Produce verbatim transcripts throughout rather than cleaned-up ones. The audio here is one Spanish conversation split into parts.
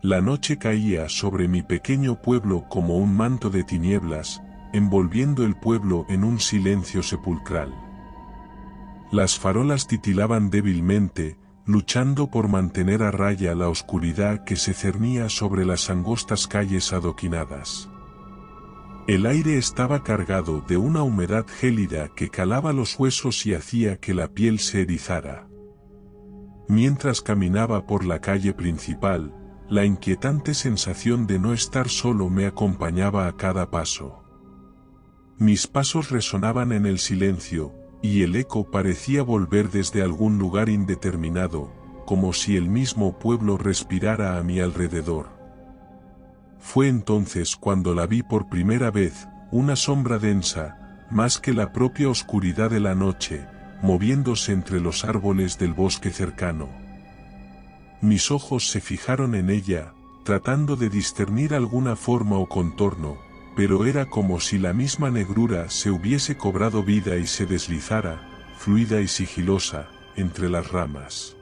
La noche caía sobre mi pequeño pueblo como un manto de tinieblas, envolviendo el pueblo en un silencio sepulcral. Las farolas titilaban débilmente, luchando por mantener a raya la oscuridad que se cernía sobre las angostas calles adoquinadas. El aire estaba cargado de una humedad gélida que calaba los huesos y hacía que la piel se erizara. Mientras caminaba por la calle principal, la inquietante sensación de no estar solo me acompañaba a cada paso. Mis pasos resonaban en el silencio, y el eco parecía volver desde algún lugar indeterminado, como si el mismo pueblo respirara a mi alrededor. Fue entonces cuando la vi por primera vez, una sombra densa, más que la propia oscuridad de la noche, moviéndose entre los árboles del bosque cercano. Mis ojos se fijaron en ella, tratando de discernir alguna forma o contorno, pero era como si la misma negrura se hubiese cobrado vida y se deslizara, fluida y sigilosa, entre las ramas.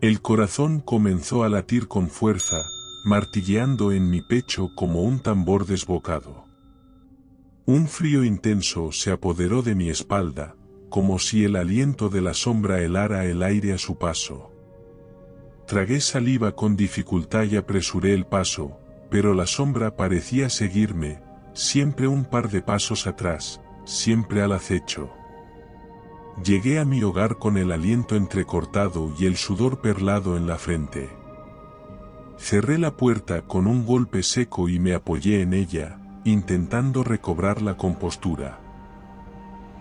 El corazón comenzó a latir con fuerza, martilleando en mi pecho como un tambor desbocado. Un frío intenso se apoderó de mi espalda, como si el aliento de la sombra helara el aire a su paso. Tragué saliva con dificultad y apresuré el paso, pero la sombra parecía seguirme, siempre un par de pasos atrás, siempre al acecho. Llegué a mi hogar con el aliento entrecortado y el sudor perlado en la frente. Cerré la puerta con un golpe seco y me apoyé en ella, intentando recobrar la compostura.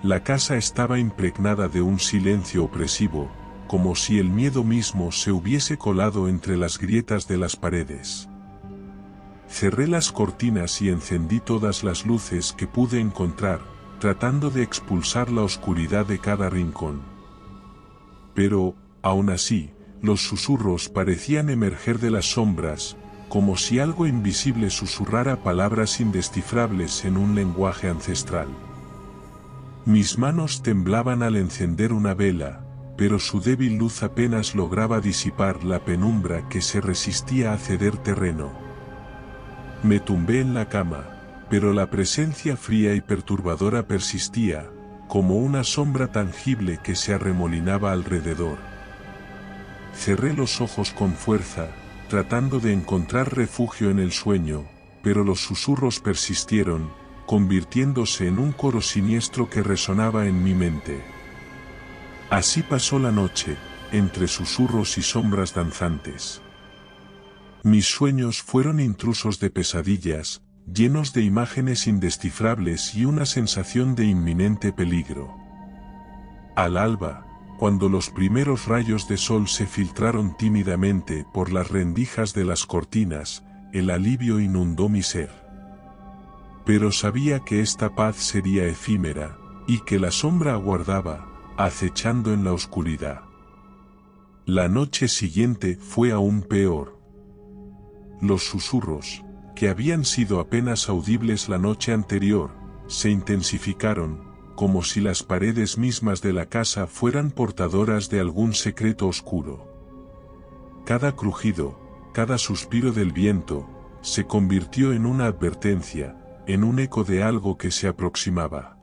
La casa estaba impregnada de un silencio opresivo, como si el miedo mismo se hubiese colado entre las grietas de las paredes. Cerré las cortinas y encendí todas las luces que pude encontrar, tratando de expulsar la oscuridad de cada rincón. Pero, aún así, los susurros parecían emerger de las sombras, como si algo invisible susurrara palabras indescifrables en un lenguaje ancestral. Mis manos temblaban al encender una vela, pero su débil luz apenas lograba disipar la penumbra que se resistía a ceder terreno. Me tumbé en la cama, pero la presencia fría y perturbadora persistía, como una sombra tangible que se arremolinaba alrededor. Cerré los ojos con fuerza, tratando de encontrar refugio en el sueño, pero los susurros persistieron, convirtiéndose en un coro siniestro que resonaba en mi mente. Así pasó la noche, entre susurros y sombras danzantes. Mis sueños fueron intrusos de pesadillas, llenos de imágenes indescifrables y una sensación de inminente peligro. Al alba, cuando los primeros rayos de sol se filtraron tímidamente por las rendijas de las cortinas, el alivio inundó mi ser. Pero sabía que esta paz sería efímera, y que la sombra aguardaba, acechando en la oscuridad. La noche siguiente fue aún peor. Los susurros, que habían sido apenas audibles la noche anterior, se intensificaron, como si las paredes mismas de la casa fueran portadoras de algún secreto oscuro. Cada crujido, cada suspiro del viento, se convirtió en una advertencia, en un eco de algo que se aproximaba.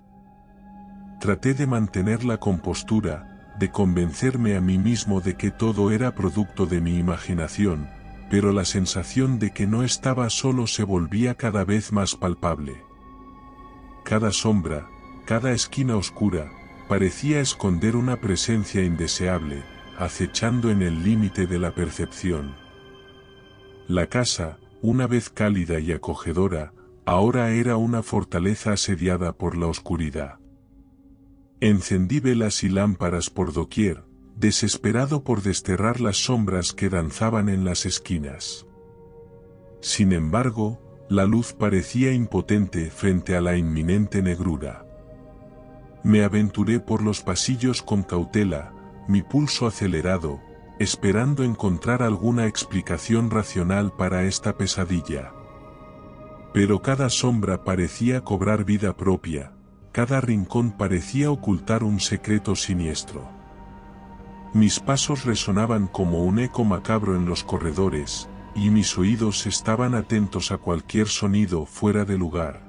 Traté de mantener la compostura, de convencerme a mí mismo de que todo era producto de mi imaginación, pero la sensación de que no estaba solo se volvía cada vez más palpable. Cada sombra, cada esquina oscura, parecía esconder una presencia indeseable, acechando en el límite de la percepción. La casa, una vez cálida y acogedora, ahora era una fortaleza asediada por la oscuridad. Encendí velas y lámparas por doquier, desesperado por desterrar las sombras que danzaban en las esquinas. Sin embargo, la luz parecía impotente frente a la inminente negrura. Me aventuré por los pasillos con cautela, mi pulso acelerado, esperando encontrar alguna explicación racional para esta pesadilla. Pero cada sombra parecía cobrar vida propia, cada rincón parecía ocultar un secreto siniestro. Mis pasos resonaban como un eco macabro en los corredores, y mis oídos estaban atentos a cualquier sonido fuera de lugar.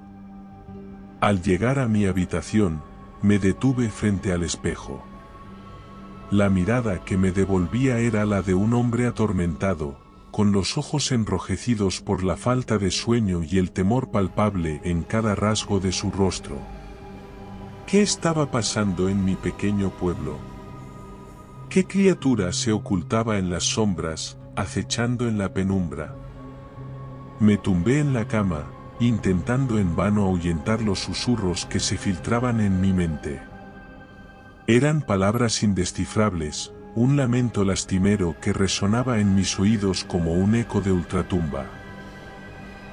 Al llegar a mi habitación, me detuve frente al espejo. La mirada que me devolvía era la de un hombre atormentado, con los ojos enrojecidos por la falta de sueño y el temor palpable en cada rasgo de su rostro. ¿Qué estaba pasando en mi pequeño pueblo? ¿Qué criatura se ocultaba en las sombras, acechando en la penumbra? Me tumbé en la cama, intentando en vano ahuyentar los susurros que se filtraban en mi mente. Eran palabras indescifrables, un lamento lastimero que resonaba en mis oídos como un eco de ultratumba.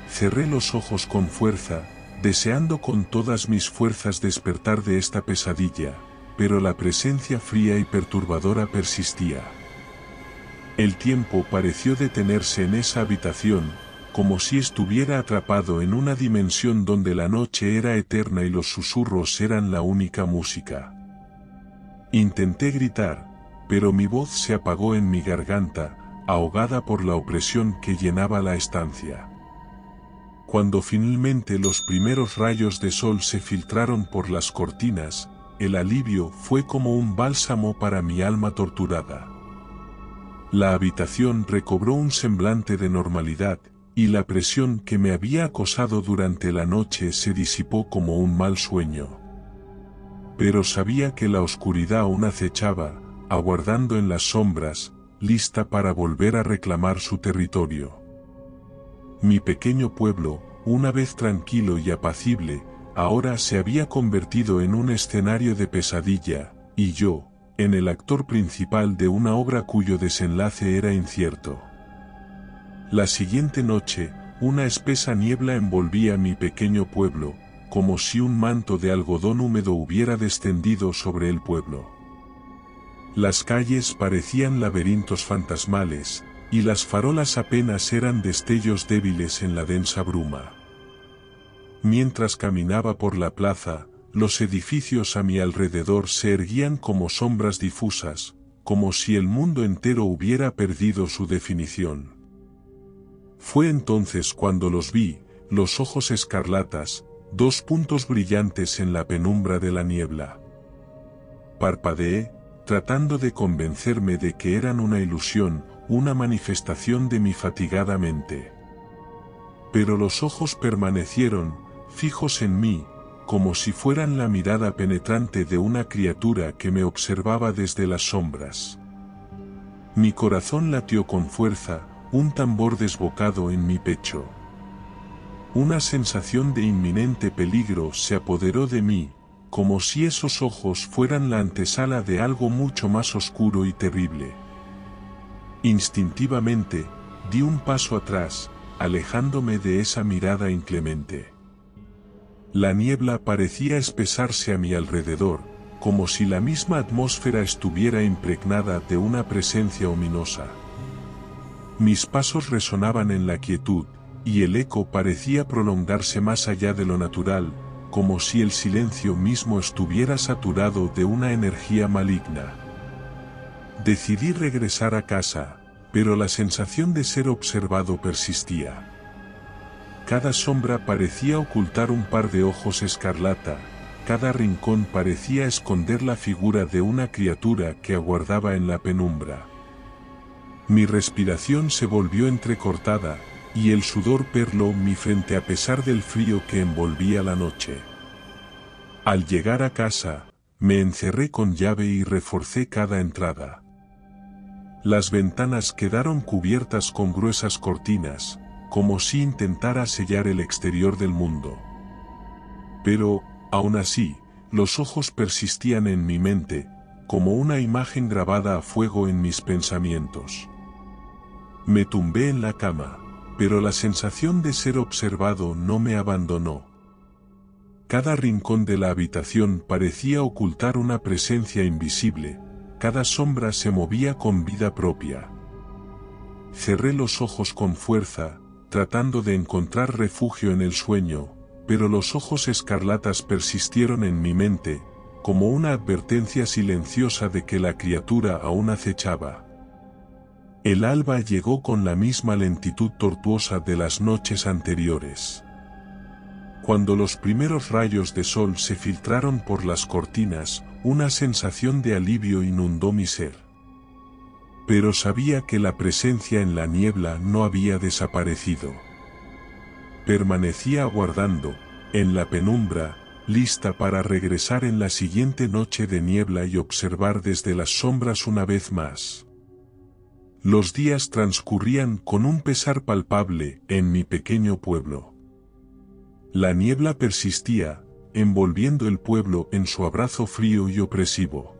Cerré los ojos con fuerza, deseando con todas mis fuerzas despertar de esta pesadilla, pero la presencia fría y perturbadora persistía. El tiempo pareció detenerse en esa habitación, como si estuviera atrapado en una dimensión donde la noche era eterna y los susurros eran la única música. Intenté gritar, pero mi voz se apagó en mi garganta, ahogada por la opresión que llenaba la estancia. Cuando finalmente los primeros rayos de sol se filtraron por las cortinas, el alivio fue como un bálsamo para mi alma torturada. La habitación recobró un semblante de normalidad, y la presión que me había acosado durante la noche se disipó como un mal sueño. Pero sabía que la oscuridad aún acechaba, aguardando en las sombras, lista para volver a reclamar su territorio. Mi pequeño pueblo, una vez tranquilo y apacible, ahora se había convertido en un escenario de pesadilla, y yo, en el actor principal de una obra cuyo desenlace era incierto. La siguiente noche, una espesa niebla envolvía mi pequeño pueblo, como si un manto de algodón húmedo hubiera descendido sobre el pueblo. Las calles parecían laberintos fantasmales, y las farolas apenas eran destellos débiles en la densa bruma. Mientras caminaba por la plaza, los edificios a mi alrededor se erguían como sombras difusas, como si el mundo entero hubiera perdido su definición. Fue entonces cuando los vi, los ojos escarlatas, dos puntos brillantes en la penumbra de la niebla. Parpadeé, tratando de convencerme de que eran una ilusión, una manifestación de mi fatigada mente. Pero los ojos permanecieron, fijos en mí, como si fueran la mirada penetrante de una criatura que me observaba desde las sombras. Mi corazón latió con fuerza, un tambor desbocado en mi pecho. Una sensación de inminente peligro se apoderó de mí, como si esos ojos fueran la antesala de algo mucho más oscuro y terrible. Instintivamente, di un paso atrás, alejándome de esa mirada inclemente. La niebla parecía espesarse a mi alrededor, como si la misma atmósfera estuviera impregnada de una presencia ominosa. Mis pasos resonaban en la quietud, y el eco parecía prolongarse más allá de lo natural, como si el silencio mismo estuviera saturado de una energía maligna. Decidí regresar a casa, pero la sensación de ser observado persistía. Cada sombra parecía ocultar un par de ojos escarlata, cada rincón parecía esconder la figura de una criatura que aguardaba en la penumbra. Mi respiración se volvió entrecortada, y el sudor perló mi frente a pesar del frío que envolvía la noche. Al llegar a casa, me encerré con llave y reforcé cada entrada. Las ventanas quedaron cubiertas con gruesas cortinas, como si intentara sellar el exterior del mundo. Pero, aún así, los ojos persistían en mi mente, como una imagen grabada a fuego en mis pensamientos. Me tumbé en la cama, pero la sensación de ser observado no me abandonó. Cada rincón de la habitación parecía ocultar una presencia invisible, cada sombra se movía con vida propia. Cerré los ojos con fuerza, tratando de encontrar refugio en el sueño, pero los ojos escarlatas persistieron en mi mente, como una advertencia silenciosa de que la criatura aún acechaba. El alba llegó con la misma lentitud tortuosa de las noches anteriores. Cuando los primeros rayos de sol se filtraron por las cortinas, una sensación de alivio inundó mi ser. Pero sabía que la presencia en la niebla no había desaparecido. Permanecía aguardando, en la penumbra, lista para regresar en la siguiente noche de niebla y observar desde las sombras una vez más. Los días transcurrían con un pesar palpable en mi pequeño pueblo. La niebla persistía, envolviendo el pueblo en su abrazo frío y opresivo.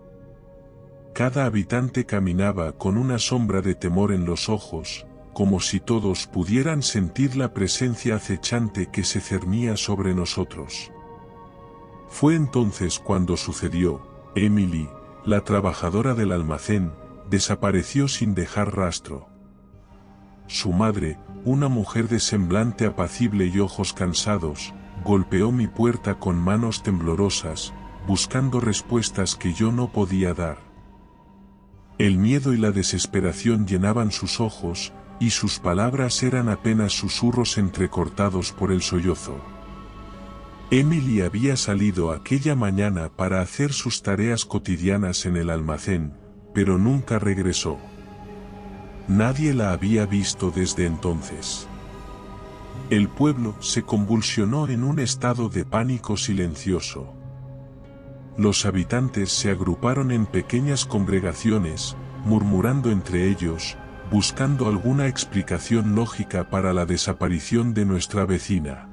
Cada habitante caminaba con una sombra de temor en los ojos, como si todos pudieran sentir la presencia acechante que se cernía sobre nosotros. Fue entonces cuando sucedió. Emily, la trabajadora del almacén, desapareció sin dejar rastro. Su madre, una mujer de semblante apacible y ojos cansados, golpeó mi puerta con manos temblorosas, buscando respuestas que yo no podía dar. El miedo y la desesperación llenaban sus ojos, y sus palabras eran apenas susurros entrecortados por el sollozo. Emily había salido aquella mañana para hacer sus tareas cotidianas en el almacén, pero nunca regresó. Nadie la había visto desde entonces. El pueblo se convulsionó en un estado de pánico silencioso. Los habitantes se agruparon en pequeñas congregaciones, murmurando entre ellos, buscando alguna explicación lógica para la desaparición de nuestra vecina.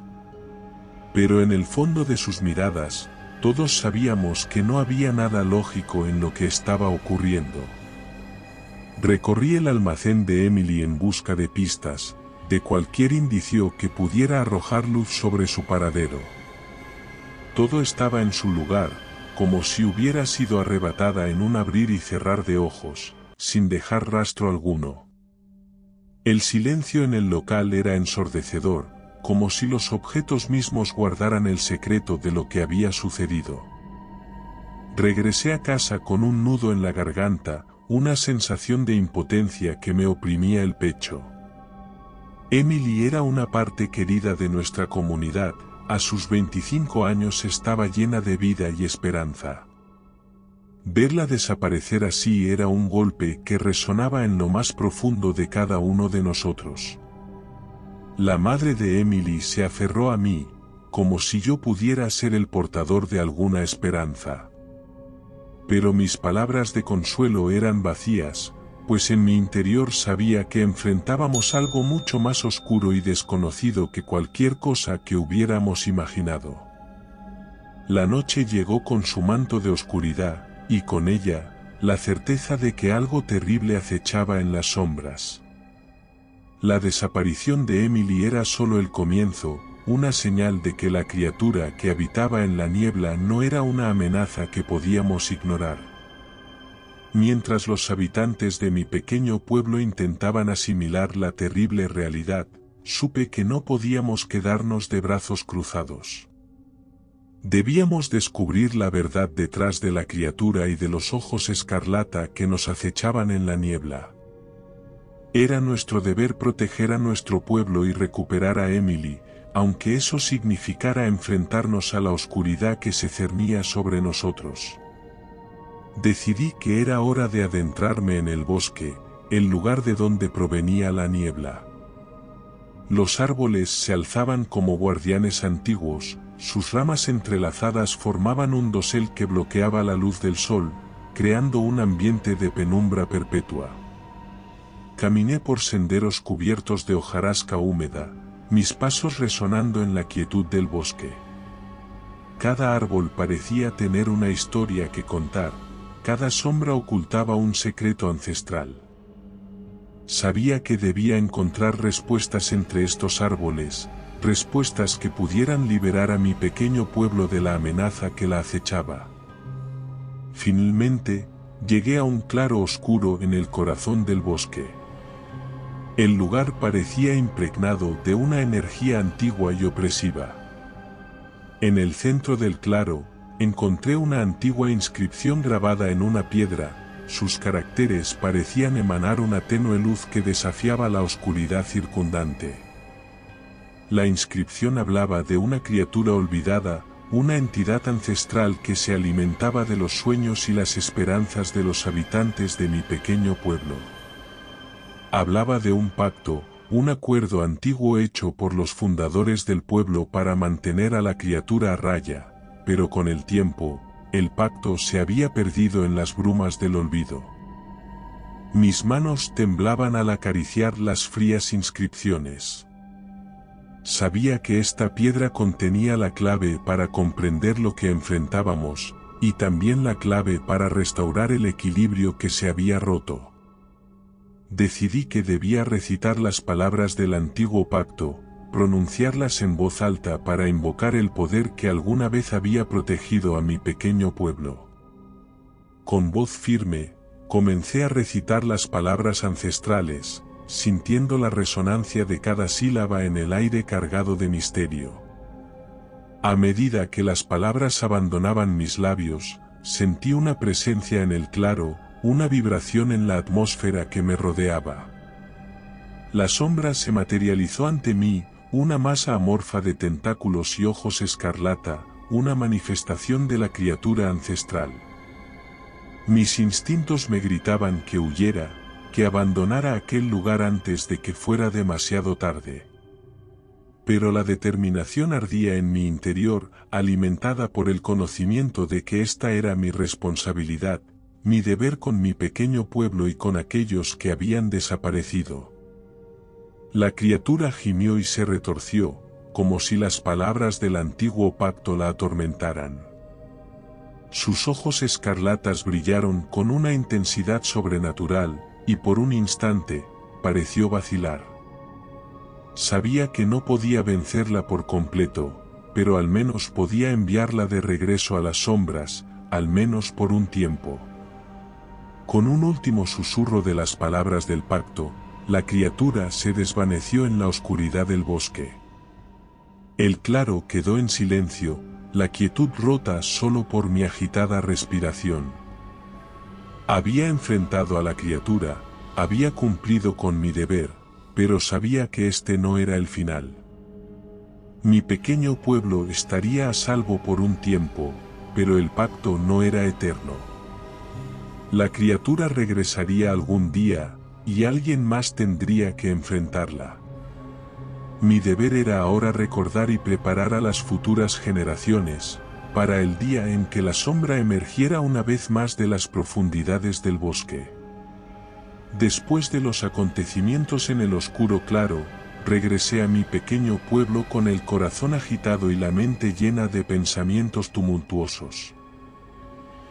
Pero en el fondo de sus miradas, todos sabíamos que no había nada lógico en lo que estaba ocurriendo. Recorrí el almacén de Emily en busca de pistas, de cualquier indicio que pudiera arrojar luz sobre su paradero. Todo estaba en su lugar, como si hubiera sido arrebatada en un abrir y cerrar de ojos, sin dejar rastro alguno. El silencio en el local era ensordecedor, como si los objetos mismos guardaran el secreto de lo que había sucedido. Regresé a casa con un nudo en la garganta, una sensación de impotencia que me oprimía el pecho. Emily era una parte querida de nuestra comunidad, a sus veinticinco años estaba llena de vida y esperanza. Verla desaparecer así era un golpe que resonaba en lo más profundo de cada uno de nosotros. La madre de Emily se aferró a mí, como si yo pudiera ser el portador de alguna esperanza. Pero mis palabras de consuelo eran vacías, pues en mi interior sabía que enfrentábamos algo mucho más oscuro y desconocido que cualquier cosa que hubiéramos imaginado. La noche llegó con su manto de oscuridad, y con ella, la certeza de que algo terrible acechaba en las sombras. La desaparición de Emily era solo el comienzo, una señal de que la criatura que habitaba en la niebla no era una amenaza que podíamos ignorar. Mientras los habitantes de mi pequeño pueblo intentaban asimilar la terrible realidad, supe que no podíamos quedarnos de brazos cruzados. Debíamos descubrir la verdad detrás de la criatura y de los ojos escarlata que nos acechaban en la niebla. Era nuestro deber proteger a nuestro pueblo y recuperar a Emily, aunque eso significara enfrentarnos a la oscuridad que se cernía sobre nosotros. Decidí que era hora de adentrarme en el bosque, el lugar de donde provenía la niebla. Los árboles se alzaban como guardianes antiguos, sus ramas entrelazadas formaban un dosel que bloqueaba la luz del sol, creando un ambiente de penumbra perpetua. Caminé por senderos cubiertos de hojarasca húmeda, mis pasos resonando en la quietud del bosque. Cada árbol parecía tener una historia que contar, cada sombra ocultaba un secreto ancestral. Sabía que debía encontrar respuestas entre estos árboles, respuestas que pudieran liberar a mi pequeño pueblo de la amenaza que la acechaba. Finalmente, llegué a un claro oscuro en el corazón del bosque. El lugar parecía impregnado de una energía antigua y opresiva. En el centro del claro, encontré una antigua inscripción grabada en una piedra, sus caracteres parecían emanar una tenue luz que desafiaba la oscuridad circundante. La inscripción hablaba de una criatura olvidada, una entidad ancestral que se alimentaba de los sueños y las esperanzas de los habitantes de mi pequeño pueblo. Hablaba de un pacto, un acuerdo antiguo hecho por los fundadores del pueblo para mantener a la criatura a raya, pero con el tiempo, el pacto se había perdido en las brumas del olvido. Mis manos temblaban al acariciar las frías inscripciones. Sabía que esta piedra contenía la clave para comprender lo que enfrentábamos, y también la clave para restaurar el equilibrio que se había roto. Decidí que debía recitar las palabras del antiguo pacto, pronunciarlas en voz alta para invocar el poder que alguna vez había protegido a mi pequeño pueblo. Con voz firme, comencé a recitar las palabras ancestrales, sintiendo la resonancia de cada sílaba en el aire cargado de misterio. A medida que las palabras abandonaban mis labios, sentí una presencia en el claro, una vibración en la atmósfera que me rodeaba. La sombra se materializó ante mí, una masa amorfa de tentáculos y ojos escarlata, una manifestación de la criatura ancestral. Mis instintos me gritaban que huyera, que abandonara aquel lugar antes de que fuera demasiado tarde. Pero la determinación ardía en mi interior, alimentada por el conocimiento de que esta era mi responsabilidad, mi deber con mi pequeño pueblo y con aquellos que habían desaparecido. La criatura gimió y se retorció, como si las palabras del antiguo pacto la atormentaran. Sus ojos escarlatas brillaron con una intensidad sobrenatural, y por un instante, pareció vacilar. Sabía que no podía vencerla por completo, pero al menos podía enviarla de regreso a las sombras, al menos por un tiempo. Con un último susurro de las palabras del pacto, la criatura se desvaneció en la oscuridad del bosque. El claro quedó en silencio, la quietud rota solo por mi agitada respiración. Había enfrentado a la criatura, había cumplido con mi deber, pero sabía que este no era el final. Mi pequeño pueblo estaría a salvo por un tiempo, pero el pacto no era eterno. La criatura regresaría algún día, y alguien más tendría que enfrentarla. Mi deber era ahora recordar y preparar a las futuras generaciones, para el día en que la sombra emergiera una vez más de las profundidades del bosque. Después de los acontecimientos en el oscuro claro, regresé a mi pequeño pueblo con el corazón agitado y la mente llena de pensamientos tumultuosos.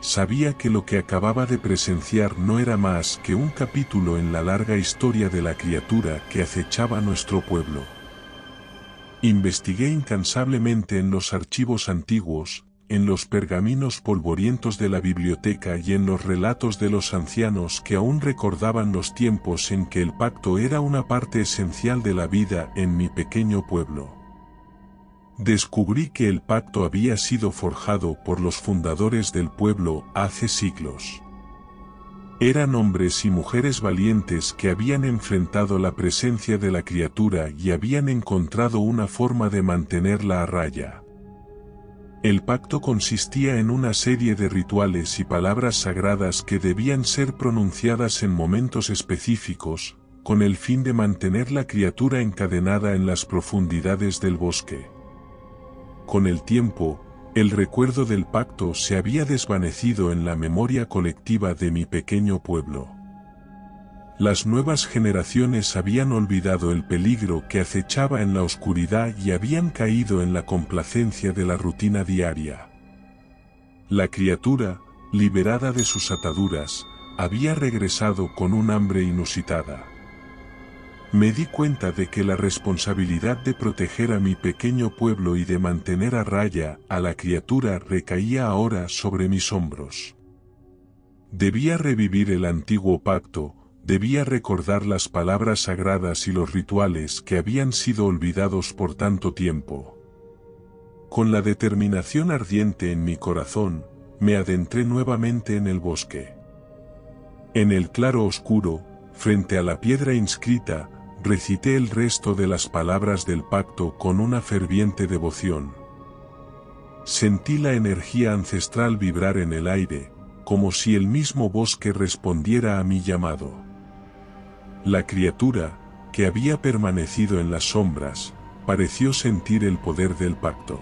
Sabía que lo que acababa de presenciar no era más que un capítulo en la larga historia de la criatura que acechaba nuestro pueblo. Investigué incansablemente en los archivos antiguos, en los pergaminos polvorientos de la biblioteca y en los relatos de los ancianos que aún recordaban los tiempos en que el pacto era una parte esencial de la vida en mi pequeño pueblo. Descubrí que el pacto había sido forjado por los fundadores del pueblo hace siglos. Eran hombres y mujeres valientes que habían enfrentado la presencia de la criatura y habían encontrado una forma de mantenerla a raya. El pacto consistía en una serie de rituales y palabras sagradas que debían ser pronunciadas en momentos específicos, con el fin de mantener la criatura encadenada en las profundidades del bosque. Con el tiempo, el recuerdo del pacto se había desvanecido en la memoria colectiva de mi pequeño pueblo. Las nuevas generaciones habían olvidado el peligro que acechaba en la oscuridad y habían caído en la complacencia de la rutina diaria. La criatura, liberada de sus ataduras, había regresado con un hambre inusitada. Me di cuenta de que la responsabilidad de proteger a mi pequeño pueblo y de mantener a raya a la criatura recaía ahora sobre mis hombros. Debía revivir el antiguo pacto, debía recordar las palabras sagradas y los rituales que habían sido olvidados por tanto tiempo. Con la determinación ardiente en mi corazón, me adentré nuevamente en el bosque. En el claro oscuro, frente a la piedra inscrita, recité el resto de las palabras del pacto con una ferviente devoción. Sentí la energía ancestral vibrar en el aire, como si el mismo bosque respondiera a mi llamado. La criatura, que había permanecido en las sombras, pareció sentir el poder del pacto.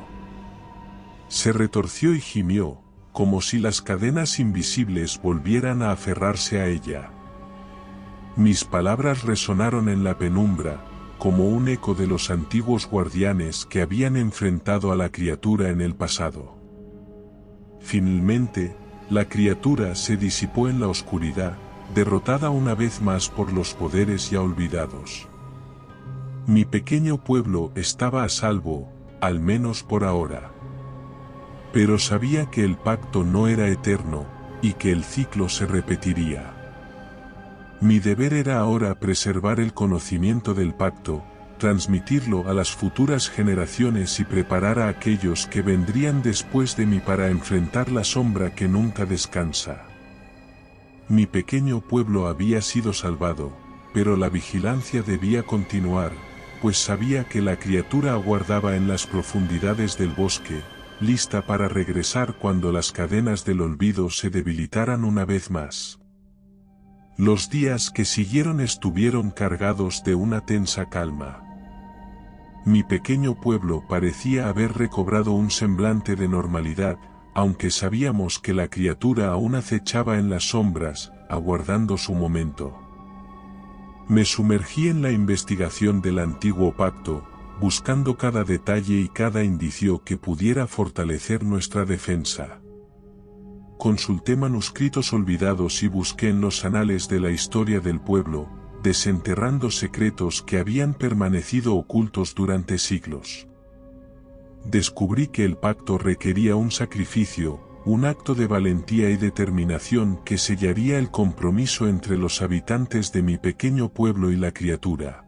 Se retorció y gimió, como si las cadenas invisibles volvieran a aferrarse a ella. Mis palabras resonaron en la penumbra, como un eco de los antiguos guardianes que habían enfrentado a la criatura en el pasado. Finalmente, la criatura se disipó en la oscuridad, derrotada una vez más por los poderes ya olvidados. Mi pequeño pueblo estaba a salvo, al menos por ahora. Pero sabía que el pacto no era eterno, y que el ciclo se repetiría. Mi deber era ahora preservar el conocimiento del pacto, transmitirlo a las futuras generaciones y preparar a aquellos que vendrían después de mí para enfrentar la sombra que nunca descansa. Mi pequeño pueblo había sido salvado, pero la vigilancia debía continuar, pues sabía que la criatura aguardaba en las profundidades del bosque, lista para regresar cuando las cadenas del olvido se debilitaran una vez más. Los días que siguieron estuvieron cargados de una tensa calma. Mi pequeño pueblo parecía haber recobrado un semblante de normalidad, aunque sabíamos que la criatura aún acechaba en las sombras, aguardando su momento. Me sumergí en la investigación del antiguo pacto, buscando cada detalle y cada indicio que pudiera fortalecer nuestra defensa. Consulté manuscritos olvidados y busqué en los anales de la historia del pueblo, desenterrando secretos que habían permanecido ocultos durante siglos. Descubrí que el pacto requería un sacrificio, un acto de valentía y determinación que sellaría el compromiso entre los habitantes de mi pequeño pueblo y la criatura.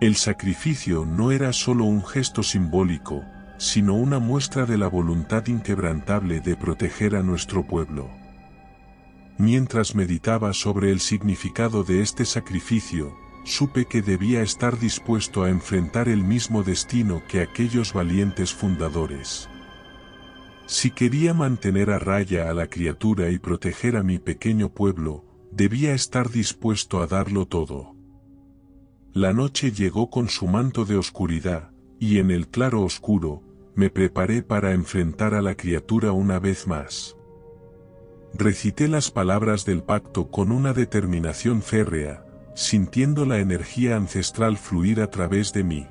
El sacrificio no era solo un gesto simbólico, sino una muestra de la voluntad inquebrantable de proteger a nuestro pueblo. Mientras meditaba sobre el significado de este sacrificio, supe que debía estar dispuesto a enfrentar el mismo destino que aquellos valientes fundadores. Si quería mantener a raya a la criatura y proteger a mi pequeño pueblo, debía estar dispuesto a darlo todo. La noche llegó con su manto de oscuridad, y en el claro oscuro, me preparé para enfrentar a la criatura una vez más. Recité las palabras del pacto con una determinación férrea, sintiendo la energía ancestral fluir a través de mí.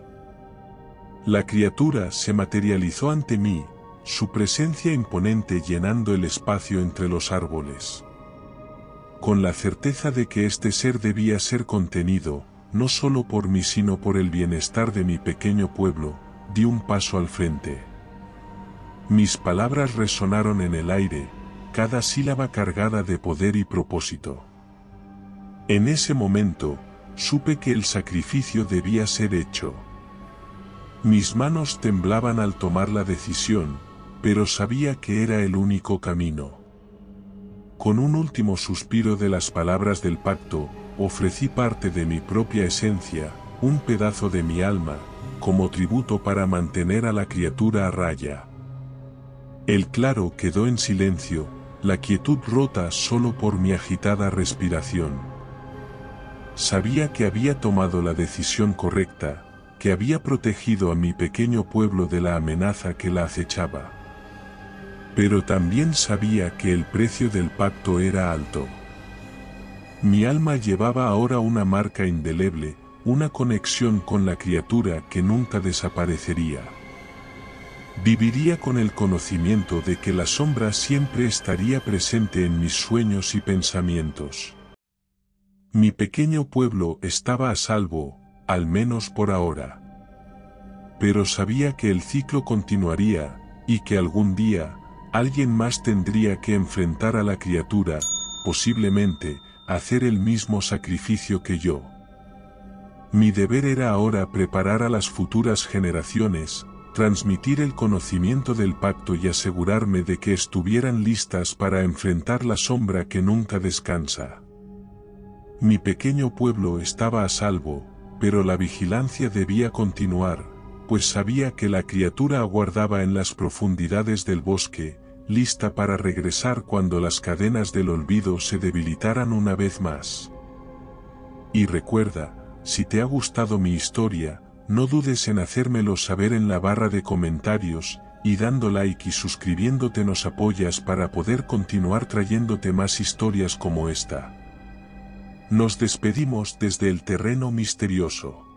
La criatura se materializó ante mí, su presencia imponente llenando el espacio entre los árboles. Con la certeza de que este ser debía ser contenido, no solo por mí sino por el bienestar de mi pequeño pueblo, di un paso al frente. Mis palabras resonaron en el aire, cada sílaba cargada de poder y propósito. En ese momento, supe que el sacrificio debía ser hecho. Mis manos temblaban al tomar la decisión, pero sabía que era el único camino. Con un último suspiro de las palabras del pacto, ofrecí parte de mi propia esencia, un pedazo de mi alma, como tributo para mantener a la criatura a raya. El claro quedó en silencio, la quietud rota solo por mi agitada respiración. Sabía que había tomado la decisión correcta, que había protegido a mi pequeño pueblo de la amenaza que la acechaba. Pero también sabía que el precio del pacto era alto. Mi alma llevaba ahora una marca indeleble, una conexión con la criatura que nunca desaparecería. Viviría con el conocimiento de que la sombra siempre estaría presente en mis sueños y pensamientos. Mi pequeño pueblo estaba a salvo, al menos por ahora. Pero sabía que el ciclo continuaría, y que algún día, alguien más tendría que enfrentar a la criatura, posiblemente, hacer el mismo sacrificio que yo. Mi deber era ahora preparar a las futuras generaciones, transmitir el conocimiento del pacto y asegurarme de que estuvieran listas para enfrentar la sombra que nunca descansa. Mi pequeño pueblo estaba a salvo, pero la vigilancia debía continuar, pues sabía que la criatura aguardaba en las profundidades del bosque, lista para regresar cuando las cadenas del olvido se debilitaran una vez más. Y recuerda, si te ha gustado mi historia, no dudes en hacérmelo saber en la barra de comentarios, y dando like y suscribiéndote nos apoyas para poder continuar trayéndote más historias como esta. Nos despedimos desde el terreno misterioso.